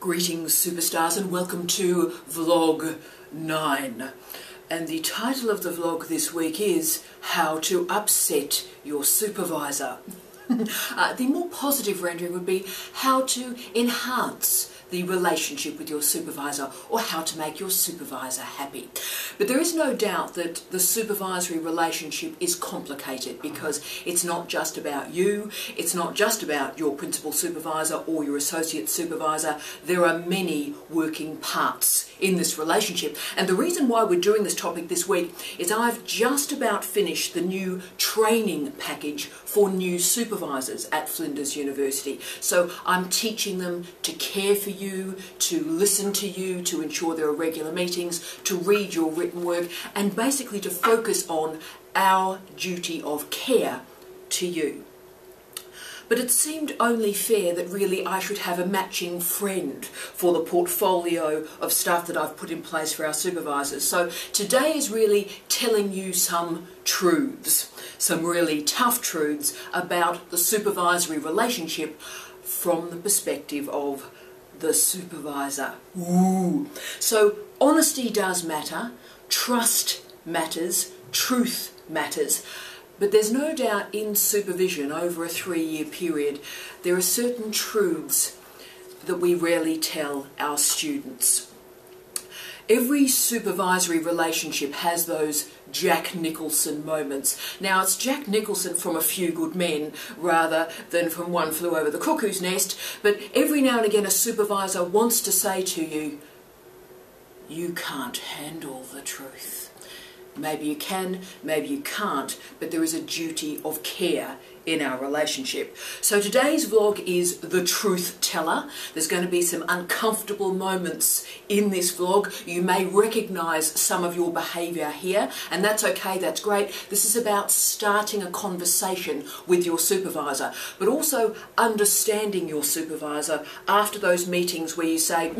Greetings, superstars, and welcome to Vlog 9. And the title of the vlog this week is How to Upset Your Supervisor. The more positive rendering would be how to enhance the relationship with your supervisor, or how to make your supervisor happy. But there is no doubt that the supervisory relationship is complicated, because it's not just about you, it's not just about your principal supervisor or your associate supervisor. There are many working parts in this relationship. And the reason why we're doing this topic this week is I've just about finished the new training package for new supervisors at Flinders University. So I'm teaching them to care for you, to listen to you, to ensure there are regular meetings, to read your written work, and basically to focus on our duty of care to you. But it seemed only fair that really I should have a matching friend for the portfolio of stuff that I've put in place for our supervisors. So today is really telling you some truths, some really tough truths about the supervisory relationship from the perspective of the supervisor. Ooh. So honesty does matter, trust matters, truth matters, but there's no doubt in supervision over a 3-year period there are certain truths that we rarely tell our students. Every supervisory relationship has those Jack Nicholson moments. Now, it's Jack Nicholson from A Few Good Men rather than from One Flew Over the Cuckoo's Nest, but every now and again a supervisor wants to say to you, you can't handle the truth. Maybe you can, maybe you can't, but there is a duty of care in our relationship. So today's vlog is the truth teller. There's going to be some uncomfortable moments in this vlog. You may recognize some of your behavior here, and that's okay, that's great. This is about starting a conversation with your supervisor, but also understanding your supervisor after those meetings where you say,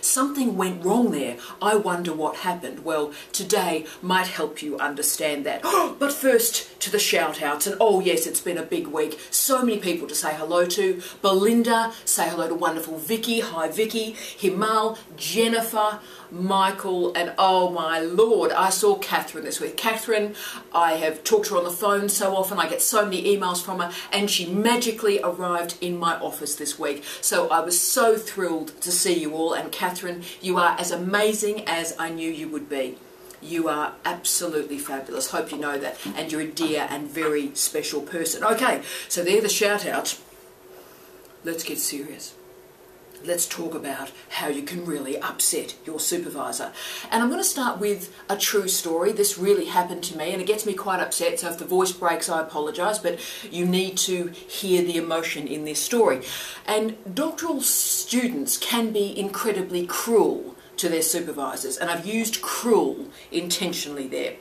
something went wrong there, I wonder what happened. Well, today might help you understand that. But first, to the shout outs, and oh yes, it's been a big week. So many people to say hello to. Belinda, say hello to wonderful Vicky. Hi Vicky. Himal, Jennifer, Michael, and oh my lord, I saw Catherine this week. Catherine, I have talked to her on the phone so often. I get so many emails from her, and she magically arrived in my office this week. So I was so thrilled to see you all, and Catherine, you are as amazing as I knew you would be. You are absolutely fabulous. Hope you know that. And you're a dear and very special person. Okay, so they're the shout-outs. Let's get serious. Let's talk about how you can really upset your supervisor. And I'm going to start with a true story. This really happened to me, and it gets me quite upset, so if the voice breaks, I apologise, but you need to hear the emotion in this story. And doctoral students can be incredibly cruel to their supervisors, and I've used cruel intentionally there.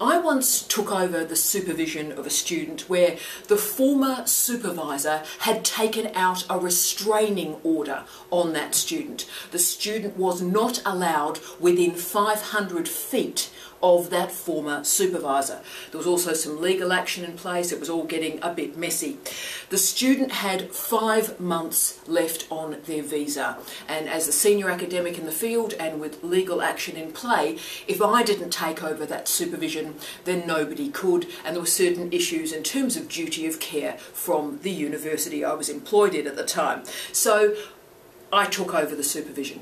I once took over the supervision of a student where the former supervisor had taken out a restraining order on that student. The student was not allowed within 500 feet of that former supervisor. There was also some legal action in place. It was all getting a bit messy. The student had 5 months left on their visa, and as a senior academic in the field and with legal action in play, if I didn't take over that supervision, then nobody could, and there were certain issues in terms of duty of care from the university I was employed in at the time. So I took over the supervision.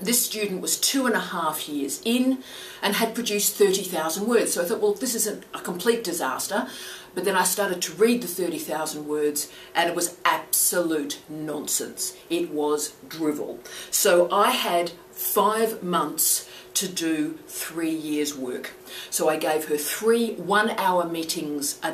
This student was 2.5 years in and had produced 30,000 words. So I thought, well, this isn't a complete disaster. But then I started to read the 30,000 words, and it was absolute nonsense. It was drivel. So I had 5 months to do 3 years' work. So I gave her three one-hour meetings a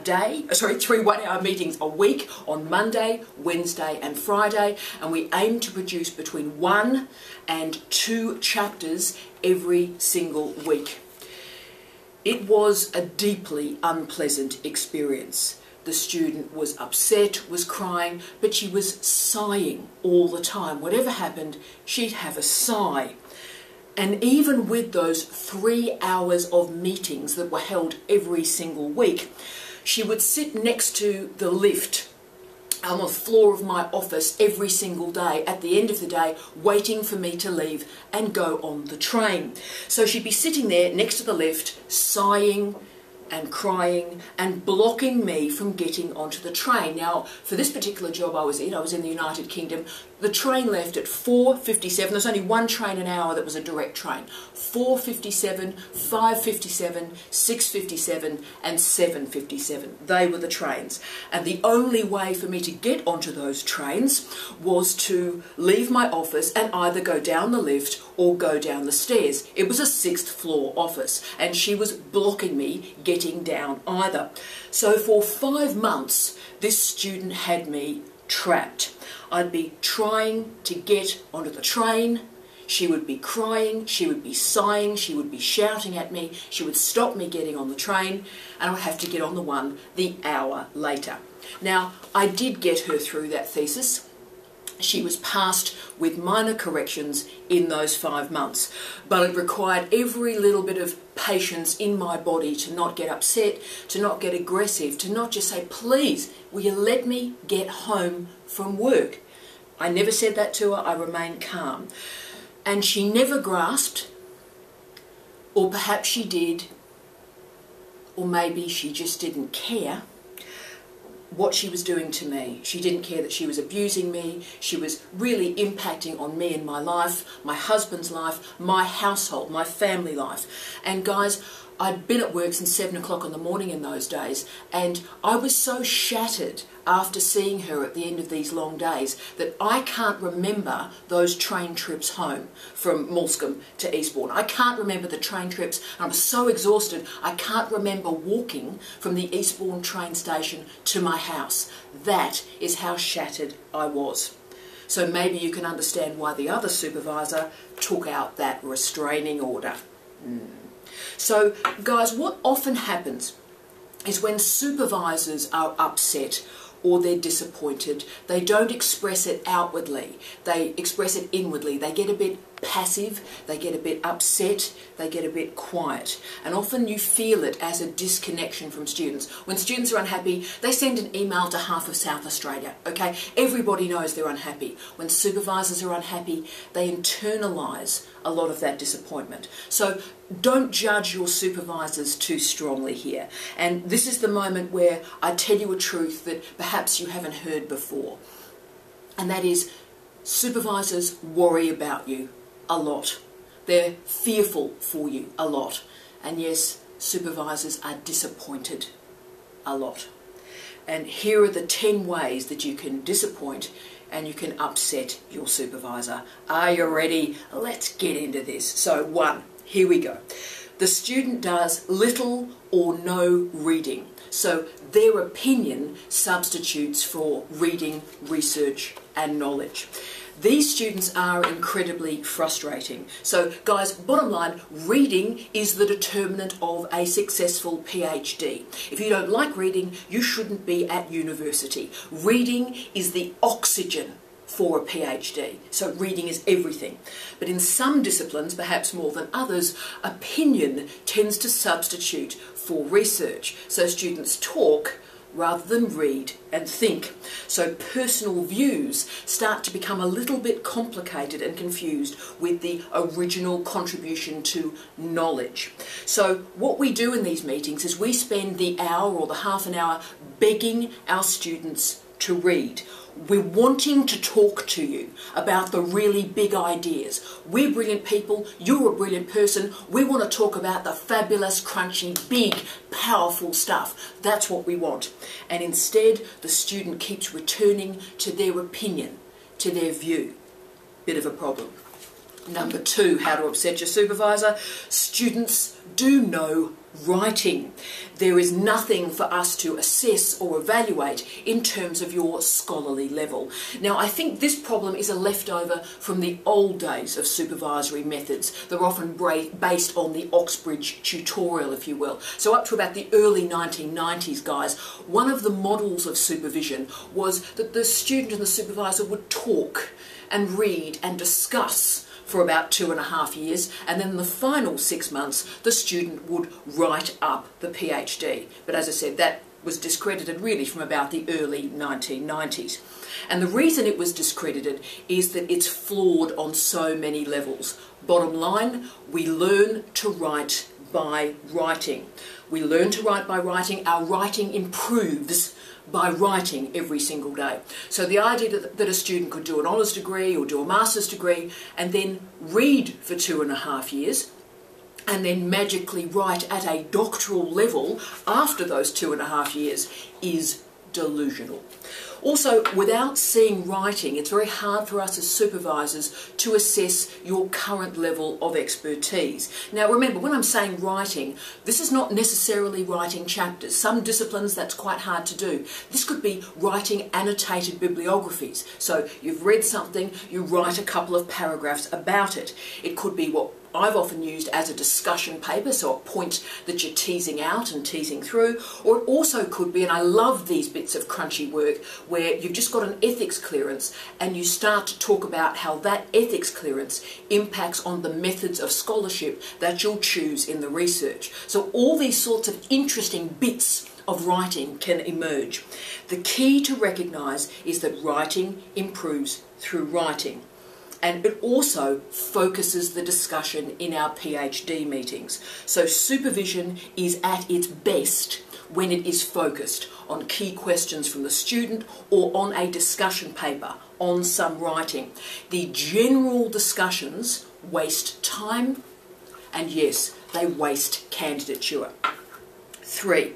week on Monday, Wednesday and Friday, and we aimed to produce between 1 and 2 chapters every single week. It was a deeply unpleasant experience. The student was upset, was crying, but she was sighing all the time. Whatever happened, she'd have a sigh. And even with those 3 hours of meetings that were held every single week, she would sit next to the lift on the floor of my office every single day at the end of the day, waiting for me to leave and go on the train. So she'd be sitting there next to the lift, sighing and crying and blocking me from getting onto the train. Now, for this particular job I was in the United Kingdom. The train left at 4:57. There's only one train an hour that was a direct train. 4:57, 5:57, 6:57 and 7:57. They were the trains. And the only way for me to get onto those trains was to leave my office and either go down the lift or go down the stairs. It was a 6th floor office and she was blocking me getting down either. So for 5 months this student had me trapped. I'd be trying to get onto the train, she would be crying, she would be sighing, she would be shouting at me, she would stop me getting on the train, and I'd have to get on the one the hour later. Now, I did get her through that thesis. She was passed with minor corrections in those 5 months, but it required every little bit of patience in my body to not get upset, to not get aggressive, to not just say, please, will you let me get home from work? I never said that to her, I remained calm. And she never grasped, or perhaps she did, or maybe she just didn't care what she was doing to me. She didn't care that she was abusing me. She was really impacting on me and my life, my husband's life, my household, my family life. And guys, I'd been at work since 7 o'clock in the morning in those days, and I was so shattered after seeing her at the end of these long days that I can't remember those train trips home from Malscombe to Eastbourne. I can't remember the train trips, and I'm so exhausted I can't remember walking from the Eastbourne train station to my house. That is how shattered I was. So maybe you can understand why the other supervisor took out that restraining order. So, guys, what often happens is when supervisors are upset or they're disappointed, they don't express it outwardly, they express it inwardly. They get a bit passive, they get a bit upset, they get a bit quiet. And often you feel it as a disconnection from students. When students are unhappy, they send an email to half of South Australia, okay? Everybody knows they're unhappy. When supervisors are unhappy, they internalise a lot of that disappointment. So don't judge your supervisors too strongly here. And this is the moment where I tell you a truth that perhaps you haven't heard before. And that is, supervisors worry about you a lot. They're fearful for you a lot. And yes, supervisors are disappointed a lot. And here are the 10 ways that you can disappoint and you can upset your supervisor. Are you ready? Let's get into this. So 1. Here we go. The student does little or no reading. So their opinion substitutes for reading, research and knowledge. These students are incredibly frustrating. So guys, bottom line, reading is the determinant of a successful PhD. If you don't like reading, you shouldn't be at university. Reading is the oxygen for a PhD. So reading is everything. But in some disciplines, perhaps more than others, opinion tends to substitute for research. So students talk rather than read and think. So personal views start to become a little bit complicated and confused with the original contribution to knowledge. So what we do in these meetings is we spend the hour or the half an hour begging our students to read. We're wanting to talk to you about the really big ideas. We're brilliant people, you're a brilliant person, we want to talk about the fabulous, crunchy, big, powerful stuff. That's what we want. And instead, the student keeps returning to their opinion, to their view. Bit of a problem. Number 2, how to upset your supervisor. Students do no writing. There is nothing for us to assess or evaluate in terms of your scholarly level. Now, I think this problem is a leftover from the old days of supervisory methods. They're often based on the Oxbridge tutorial, if you will. So up to about the early 1990s, guys, one of the models of supervision was that the student and the supervisor would talk and read and discuss for about 2.5 years, and then the final 6 months the student would write up the PhD. But as I said, that was discredited really from about the early 1990s. And the reason it was discredited is that it's flawed on so many levels. Bottom line, we learn to write by writing. We learn to write by writing. Our writing improves by writing every single day. So the idea that a student could do an honours degree or do a master's degree and then read for 2.5 years and then magically write at a doctoral level after those 2.5 years is delusional. Also, without seeing writing, it's very hard for us as supervisors to assess your current level of expertise. Now remember, when I'm saying writing, this is not necessarily writing chapters. Some disciplines that's quite hard to do. This could be writing annotated bibliographies. So you've read something, you write a couple of paragraphs about it. It could be what I've often used as a discussion paper, so a point that you're teasing out and teasing through, or it also could be, and I love these bits of crunchy work, where you've just got an ethics clearance and you start to talk about how that ethics clearance impacts on the methods of scholarship that you'll choose in the research. So all these sorts of interesting bits of writing can emerge. The key to recognise is that writing improves through writing. And it also focuses the discussion in our PhD meetings. So supervision is at its best when it is focused on key questions from the student or on a discussion paper, on some writing. The general discussions waste time, and yes, they waste candidature. 3.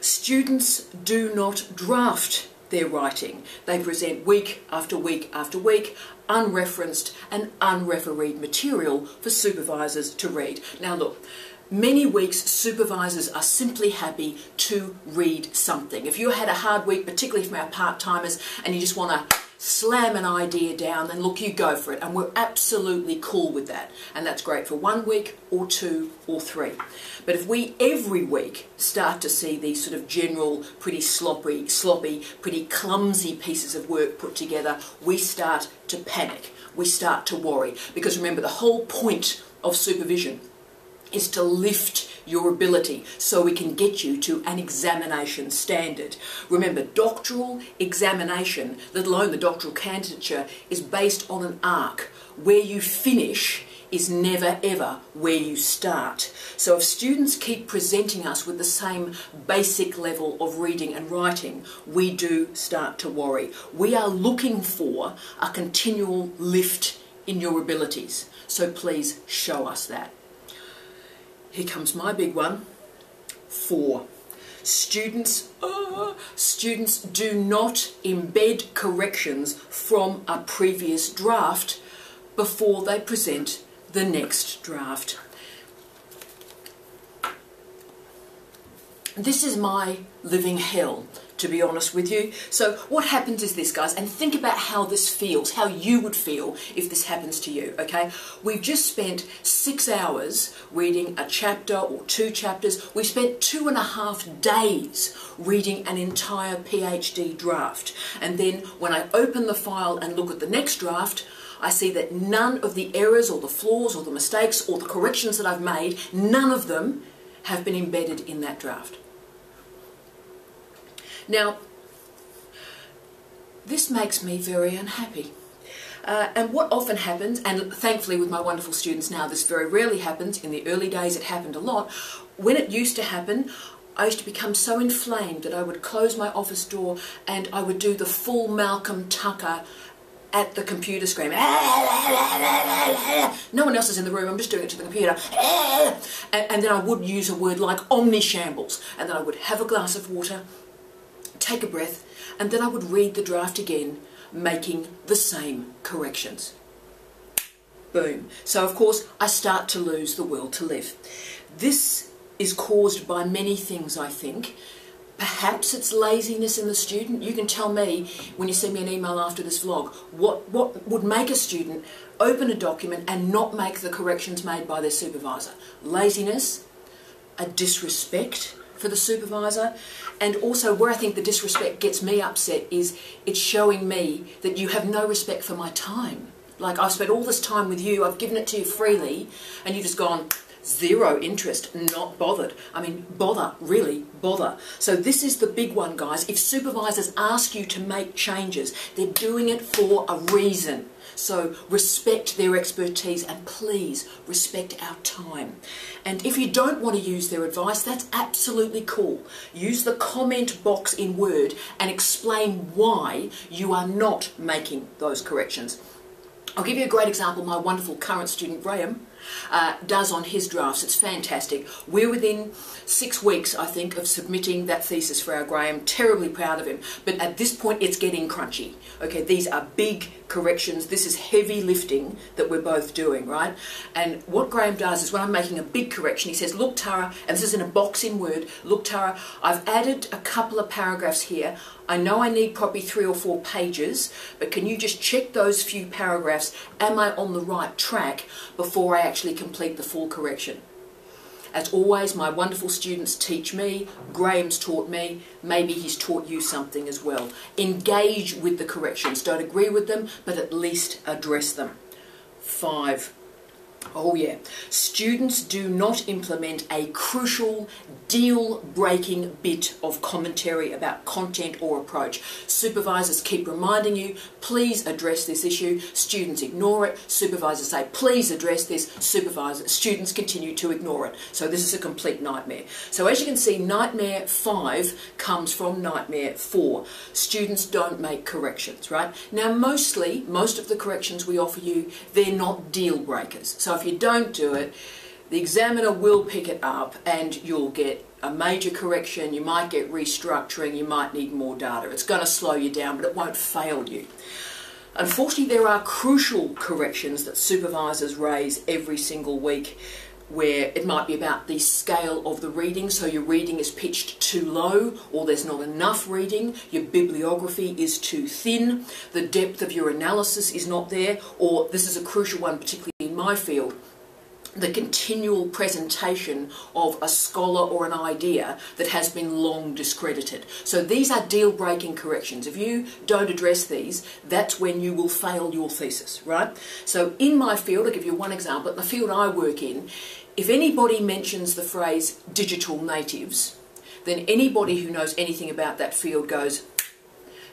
Students do not draft their writing. They present week after week after week unreferenced and unrefereed material for supervisors to read. Now look, many weeks supervisors are simply happy to read something. If you had a hard week, particularly from our part-timers, and you just want to slam an idea down, then look, you go for it, and we're absolutely cool with that, and that's great for 1 week or 2 or 3. But if we every week start to see these sort of general, pretty sloppy, pretty clumsy pieces of work put together, we start to panic, we start to worry, because remember, the whole point of supervision is to lift your ability so we can get you to an examination standard. Remember, doctoral examination, let alone the doctoral candidature, is based on an arc. Where you finish is never ever where you start. So if students keep presenting us with the same basic level of reading and writing, we do start to worry. We are looking for a continual lift in your abilities, so please show us that. Here comes my big one. 4. Students do not embed corrections from a previous draft before they present the next draft. This is my living hell, to be honest with you. So what happens is this, guys, and think about how this feels, how you would feel if this happens to you, okay? We've just spent 6 hours reading a chapter or 2 chapters. We've spent 2.5 days reading an entire PhD draft. And then when I open the file and look at the next draft, I see that none of the errors or the flaws or the mistakes or the corrections that I've made, none of them have been embedded in that draft. Now, this makes me very unhappy. And what often happens, and thankfully with my wonderful students now this very rarely happens, in the early days it happened a lot, when it used to happen, I used to become so inflamed that I would close my office door and I would do the full Malcolm Tucker at the computer screen. No one else is in the room, I'm just doing it to the computer. And then I would use a word like omnishambles, and then I would have a glass of water, take a breath, and then I would read the draft again, making the same corrections. Boom. So of course I start to lose the will to live. This is caused by many things, I think. Perhaps it's laziness in the student. You can tell me when you send me an email after this vlog what would make a student open a document and not make the corrections made by their supervisor. Laziness, a disrespect for the supervisor, and also where I think the disrespect gets me upset is it's showing me that you have no respect for my time. Like, I've spent all this time with you, I've given it to you freely, and you've just gone, Zero interest, not bothered. I mean, bother, really, bother. So this is the big one, guys. If supervisors ask you to make changes, they're doing it for a reason. So respect their expertise and please respect our time. And if you don't want to use their advice, that's absolutely cool. Use the comment box in Word and explain why you are not making those corrections. I'll give you a great example my wonderful current student Graham does on his drafts. It's fantastic. We're within 6 weeks, I think, of submitting that thesis for our Graham. Terribly proud of him. But at this point, it's getting crunchy. Okay, these are big corrections. This is heavy lifting that we're both doing, right? And what Graham does is when I'm making a big correction, he says, look, Tara, and this is in a box in Word, look, Tara, I've added a couple of paragraphs here. I know I need probably 3 or 4 pages, but can you just check those few paragraphs? Am I on the right track before I actually complete the full correction? As always, my wonderful students teach me, Graham's taught me, maybe he's taught you something as well. Engage with the corrections. Don't agree with them, but at least address them. 5. Oh yeah. Students do not implement a crucial, deal-breaking bit of commentary about content or approach. Supervisors keep reminding you, please address this issue. Students ignore it. Supervisors say, please address this. Students continue to ignore it. So this is a complete nightmare. So as you can see, nightmare 5 comes from nightmare 4. Students don't make corrections, right? Now mostly, most of the corrections we offer you, they're not deal-breakers. So if you don't do it, the examiner will pick it up and you'll get a major correction, you might get restructuring, you might need more data. It's going to slow you down, but it won't fail you. Unfortunately, there are crucial corrections that supervisors raise every single week where it might be about the scale of the reading, so your reading is pitched too low or there's not enough reading, your bibliography is too thin, the depth of your analysis is not there, or this is a crucial one particularly in my field, the continual presentation of a scholar or an idea that has been long discredited. So these are deal-breaking corrections. If you don't address these, that's when you will fail your thesis, right? So in my field, I'll give you one example, in the field I work in, if anybody mentions the phrase digital natives, then anybody who knows anything about that field goes,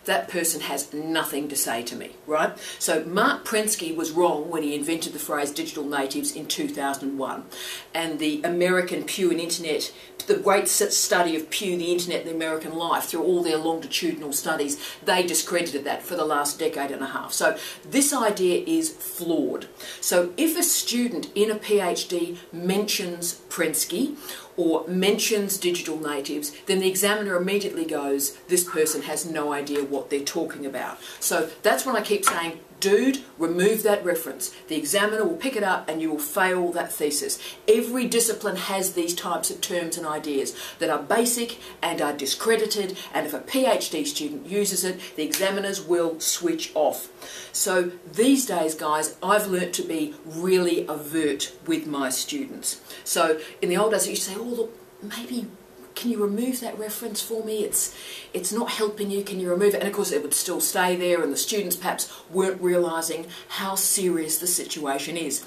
that person has nothing to say to me, right? So Mark Prensky was wrong when he invented the phrase digital natives in 2001. And the American Pew and Internet, the great study of Pew, the Internet and the American life, through all their longitudinal studies, they discredited that for the last decade and a half. So this idea is flawed. So if a student in a PhD mentions Prensky, or mentions digital natives, then the examiner immediately goes, this person has no idea what they're talking about. So that's when I keep saying, dude, remove that reference. The examiner will pick it up and you will fail that thesis. Every discipline has these types of terms and ideas that are basic and are discredited, and if a PhD student uses it, the examiners will switch off. So these days, guys, I've learnt to be really overt with my students. So in the old days, I used to say, oh, look, maybe can you remove that reference for me? It's not helping you, can you remove it? And of course it would still stay there and the students perhaps weren't realising how serious the situation is.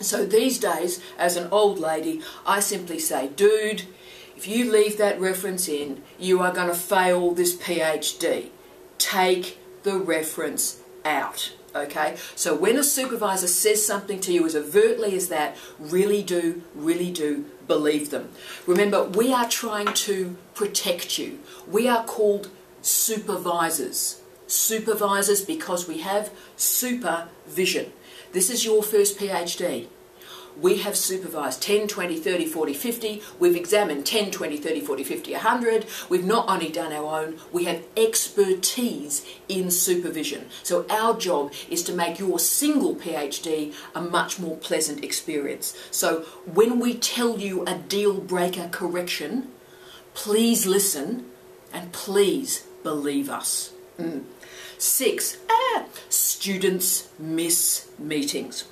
So these days, as an old lady, I simply say, dude, if you leave that reference in, you are going to fail this PhD. Take the reference out. Okay, so when a supervisor says something to you as overtly as that, really do believe them. Remember, we are trying to protect you. We are called supervisors. Supervisors because we have supervision. This is your first PhD. We have supervised 10, 20, 30, 40, 50. We've examined 10, 20, 30, 40, 50, 100. We've not only done our own, we have expertise in supervision. So our job is to make your single PhD a much more pleasant experience. So when we tell you a deal-breaker correction, please listen and please believe us. 6. Students miss meetings.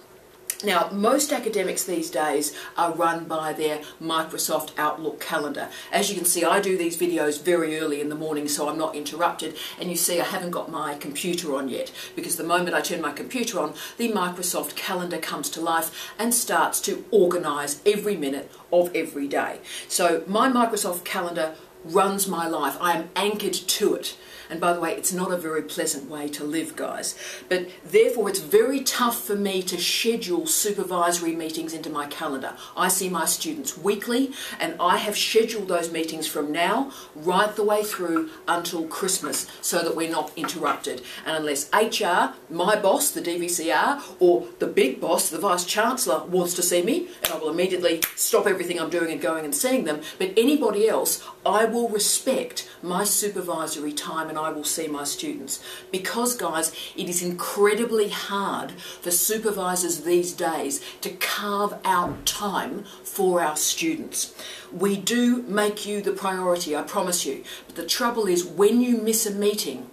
Now, most academics these days are run by their Microsoft Outlook calendar. As you can see, I do these videos very early in the morning so I'm not interrupted, and you see I haven't got my computer on yet, because the moment I turn my computer on, the Microsoft calendar comes to life and starts to organise every minute of every day. So my Microsoft calendar runs my life. I am anchored to it. And by the way, it's not a very pleasant way to live, guys. But therefore, it's very tough for me to schedule supervisory meetings into my calendar. I see my students weekly, and I have scheduled those meetings from now right the way through until Christmas so that we're not interrupted. And unless HR, my boss, the DVCR, or the big boss, the Vice Chancellor, wants to see me, and I will immediately stop everything I'm doing and going and seeing them, but anybody else, I will respect my supervisory time and I will see my students. Because, guys, it is incredibly hard for supervisors these days to carve out time for our students. We do make you the priority, I promise you. But the trouble is, when you miss a meeting,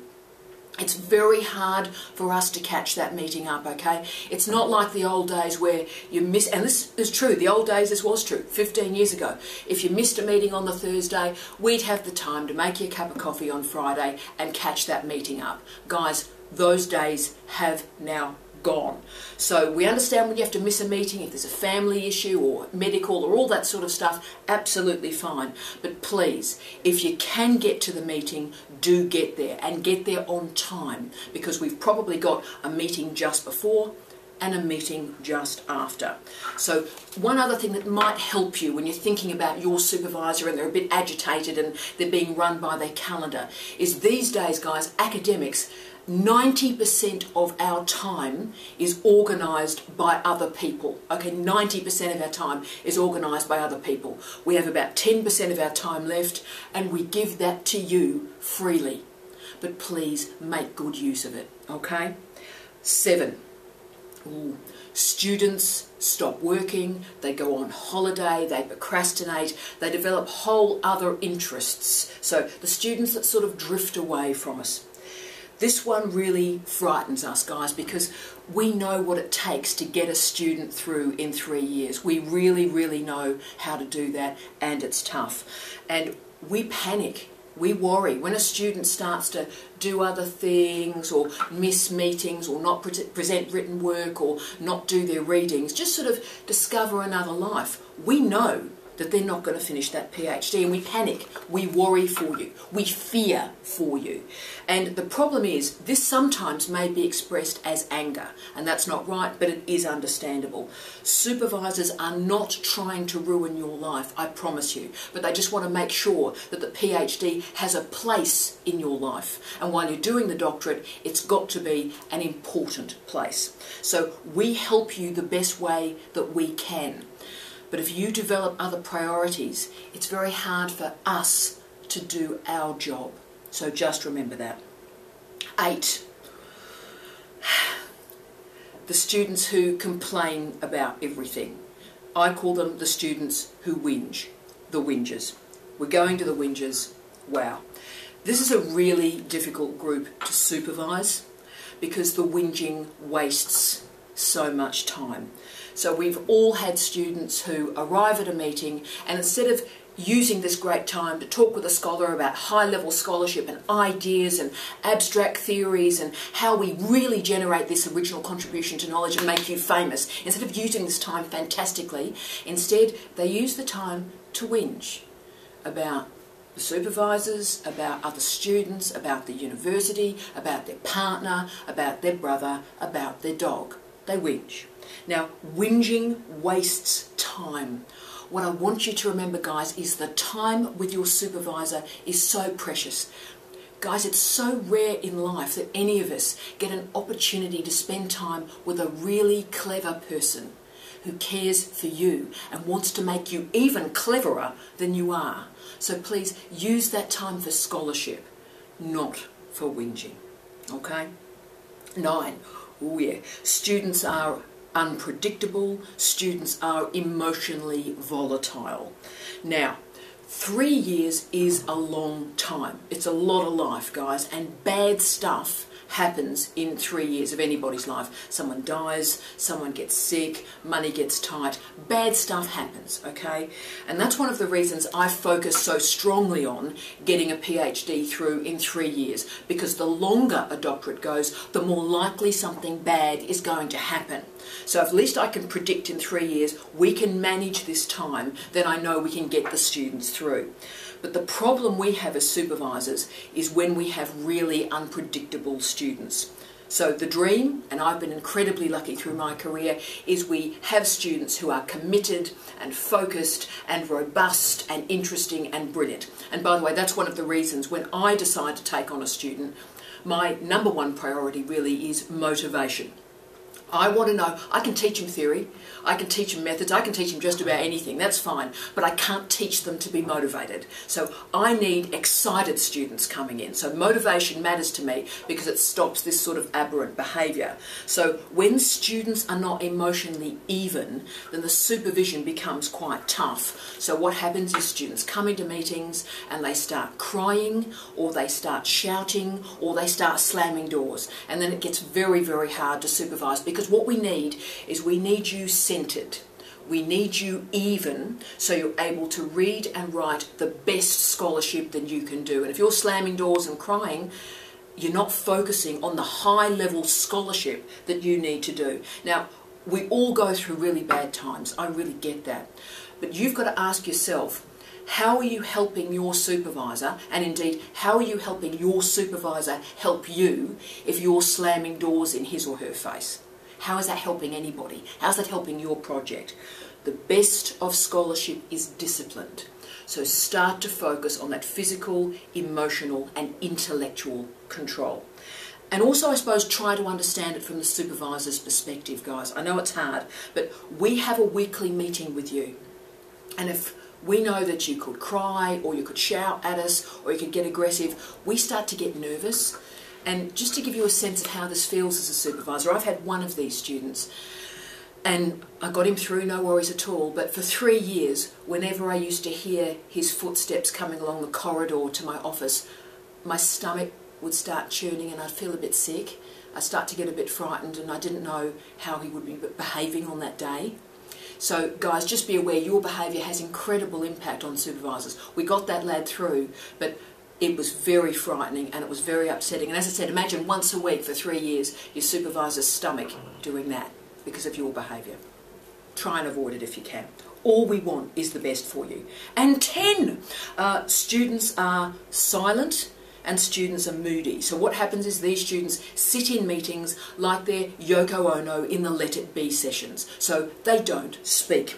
it's very hard for us to catch that meeting up, okay? It's not like the old days where you miss, and this is true, the old days, this was true, 15 years ago. If you missed a meeting on the Thursday, we'd have the time to make you a cup of coffee on Friday and catch that meeting up. Guys, those days have now gone. So we understand when you have to miss a meeting, if there's a family issue or medical or all that sort of stuff, absolutely fine. But please, if you can get to the meeting, do get there and get there on time, because we've probably got a meeting just before and a meeting just after. So one other thing that might help you when you're thinking about your supervisor and they're a bit agitated and they're being run by their calendar is these days, guys, academics, 90% of our time is organised by other people. Okay, 90% of our time is organised by other people. We have about 10% of our time left, and we give that to you freely. But please make good use of it, okay? 7. Ooh. Students stop working, they go on holiday, they procrastinate, they develop whole other interests. So the students that sort of drift away from us. This one really frightens us, guys, because we know what it takes to get a student through in 3 years. We really, really know how to do that, and it's tough. And we panic, we worry. When a student starts to do other things or miss meetings or not present written work or not do their readings, just sort of discover another life, we know that they're not going to finish that PhD, and we panic, we worry for you, we fear for you. And the problem is, this sometimes may be expressed as anger, and that's not right, but it is understandable. Supervisors are not trying to ruin your life, I promise you, but they just want to make sure that the PhD has a place in your life, and while you're doing the doctorate, it's got to be an important place. So we help you the best way that we can. But if you develop other priorities, it's very hard for us to do our job. So just remember that. 8. The students who complain about everything. I call them the students who whinge, the whingers. We're going to the whingers. Wow. This is a really difficult group to supervise because the whinging wastes so much time. So we've all had students who arrive at a meeting and instead of using this great time to talk with a scholar about high-level scholarship and ideas and abstract theories and how we really generate this original contribution to knowledge and make you famous, instead of using this time fantastically, instead they use the time to whinge about the supervisors, about other students, about the university, about their partner, about their brother, about their dog. They whinge. Now, whinging wastes time. What I want you to remember, guys, is the time with your supervisor is so precious. Guys, it's so rare in life that any of us get an opportunity to spend time with a really clever person who cares for you and wants to make you even cleverer than you are. So please use that time for scholarship, not for whinging. Okay? 9. Oh yeah, students are unpredictable, students are emotionally volatile. Now, 3 years is a long time. It's a lot of life, guys, and bad stuff happens in 3 years of anybody's life. Someone dies, someone gets sick, money gets tight, bad stuff happens, okay? And that's one of the reasons I focus so strongly on getting a PhD through in 3 years, because the longer a doctorate goes, the more likely something bad is going to happen. So if at least I can predict in 3 years, we can manage this time, then I know we can get the students through. But the problem we have as supervisors is when we have really unpredictable students. So the dream, and I've been incredibly lucky through my career, is we have students who are committed and focused and robust and interesting and brilliant. And by the way, that's one of the reasons when I decide to take on a student, my number one priority really is motivation. I want to know, I can teach them theory, I can teach them methods, I can teach them just about anything, that's fine, but I can't teach them to be motivated. So I need excited students coming in. So motivation matters to me because it stops this sort of aberrant behaviour. So when students are not emotionally even, then the supervision becomes quite tough. So what happens is students come into meetings and they start crying, or they start shouting, or they start slamming doors, and then it gets very, very hard to supervise, because what we need is we need you centred. We need you even, so you're able to read and write the best scholarship that you can do. And if you're slamming doors and crying, you're not focusing on the high-level scholarship that you need to do. Now, we all go through really bad times. I really get that. But you've got to ask yourself, how are you helping your supervisor, and indeed, how are you helping your supervisor help you if you're slamming doors in his or her face? How is that helping anybody? How is that helping your project? The best of scholarship is disciplined. So start to focus on that physical, emotional and intellectual control. And also, I suppose, try to understand it from the supervisor's perspective, guys. I know it's hard, but we have a weekly meeting with you. And if we know that you could cry, or you could shout at us, or you could get aggressive, we start to get nervous. And just to give you a sense of how this feels as a supervisor, I've had one of these students and I got him through, no worries at all, but for 3 years, whenever I used to hear his footsteps coming along the corridor to my office, my stomach would start churning and I'd feel a bit sick. I'd start to get a bit frightened and I didn't know how he would be behaving on that day. So guys, just be aware your behaviour has incredible impact on supervisors. We got that lad through, but it was very frightening and it was very upsetting. And as I said, imagine once a week for 3 years, your supervisor's stomach doing that because of your behaviour. Try and avoid it if you can. All we want is the best for you. And 10, students are silent and students are moody. So what happens is these students sit in meetings like they're Yoko Ono in the Let It Be sessions. So they don't speak.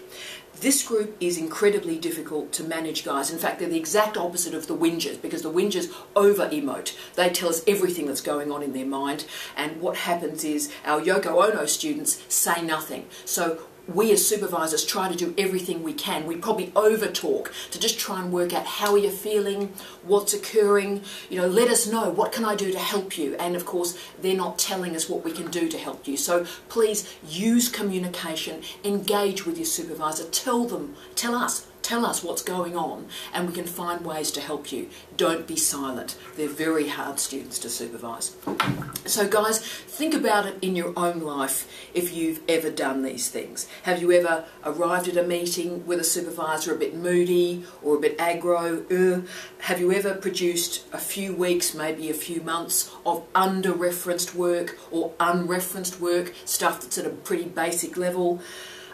This group is incredibly difficult to manage, guys. In fact, they're the exact opposite of the whingers, because the whingers over-emote. They tell us everything that's going on in their mind, and what happens is our Yoko Ono students say nothing. So we as supervisors try to do everything we can. We probably over-talk to just try and work out how you're feeling, what's occurring, you know, let us know, what can I do to help you? And of course, they're not telling us what we can do to help you. So please use communication, engage with your supervisor, tell us what's going on, and we can find ways to help you. Don't be silent. They're very hard students to supervise. So guys, think about it in your own life if you've ever done these things. Have you ever arrived at a meeting with a supervisor a bit moody or a bit aggro? Have you ever produced a few weeks, maybe a few months, of under-referenced work or unreferenced work, stuff that's at a pretty basic level?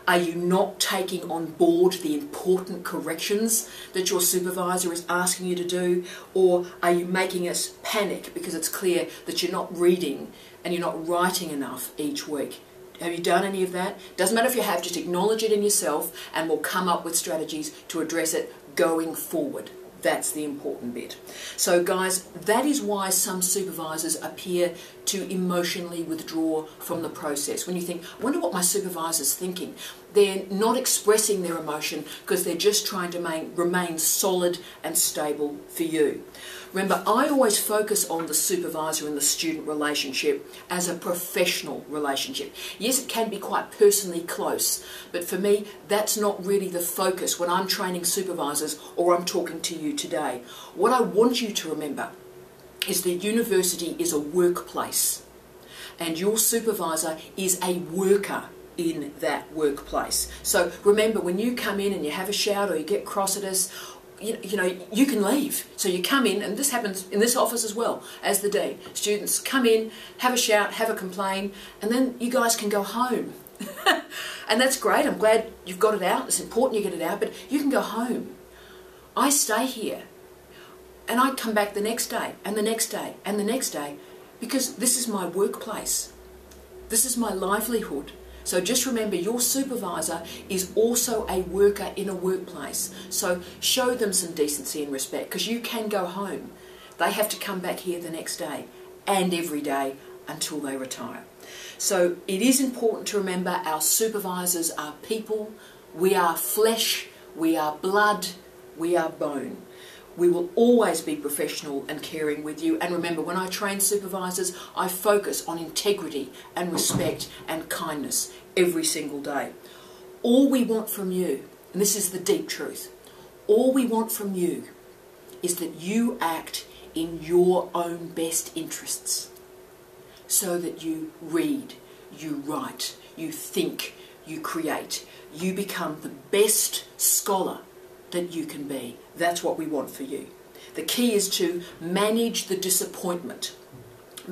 Are you not taking on board the important corrections that your supervisor is asking you to do? Or are you making us panic because it's clear that you're not reading and you're not writing enough each week? Have you done any of that? Doesn't matter if you have, just acknowledge it in yourself and we'll come up with strategies to address it going forward. That's the important bit. So guys, that is why some supervisors appear to emotionally withdraw from the process. When you think, I wonder what my supervisor's thinking, they're not expressing their emotion because they're just trying to remain solid and stable for you. Remember, I always focus on the supervisor and the student relationship as a professional relationship. Yes, it can be quite personally close, but for me, that's not really the focus when I'm training supervisors or I'm talking to you today. What I want you to remember is the university is a workplace, and your supervisor is a worker in that workplace. So remember, when you come in and you have a shout or you get cross at us, you know, you can leave. So you come in, and this happens in this office as well as the Dean. Students come in, have a shout, have a complain, and then you guys can go home. And that's great, I'm glad you've got it out, it's important you get it out, but you can go home. I stay here, and I come back the next day, and the next day, and the next day, because this is my workplace. This is my livelihood. So just remember, your supervisor is also a worker in a workplace. So show them some decency and respect, because you can go home. They have to come back here the next day and every day until they retire. So it is important to remember our supervisors are people. We are flesh, we are blood, we are bone. We will always be professional and caring with you. And remember, when I train supervisors, I focus on integrity and respect and kindness every single day. All we want from you, and this is the deep truth, all we want from you is that you act in your own best interests. So that you read, you write, you think, you create, you become the best scholar that you can be. That's what we want for you. The key is to manage the disappointment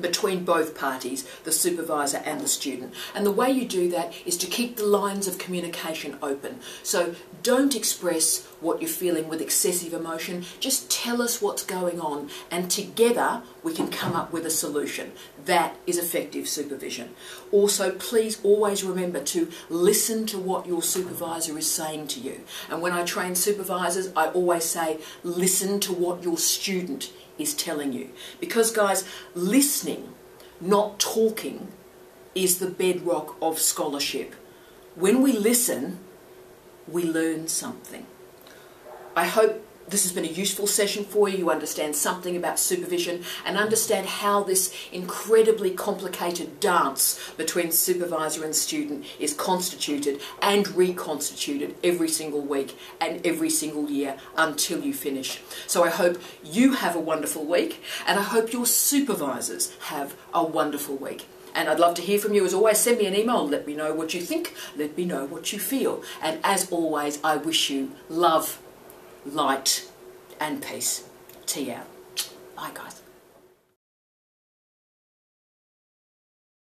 between both parties, the supervisor and the student. And the way you do that is to keep the lines of communication open. So don't express what you're feeling with excessive emotion. Just tell us what's going on, and together we can come up with a solution. That is effective supervision. Also, please always remember to listen to what your supervisor is saying to you. And when I train supervisors, I always say, listen to what your student is telling you. Because guys, listening, not talking, is the bedrock of scholarship. When we listen, we learn something. I hope this has been a useful session for you. You understand something about supervision and understand how this incredibly complicated dance between supervisor and student is constituted and reconstituted every single week and every single year until you finish. So I hope you have a wonderful week, and I hope your supervisors have a wonderful week. And I'd love to hear from you. As always, send me an email. Let me know what you think. Let me know what you feel. And as always, I wish you love, light and peace. Tea out. Bye guys.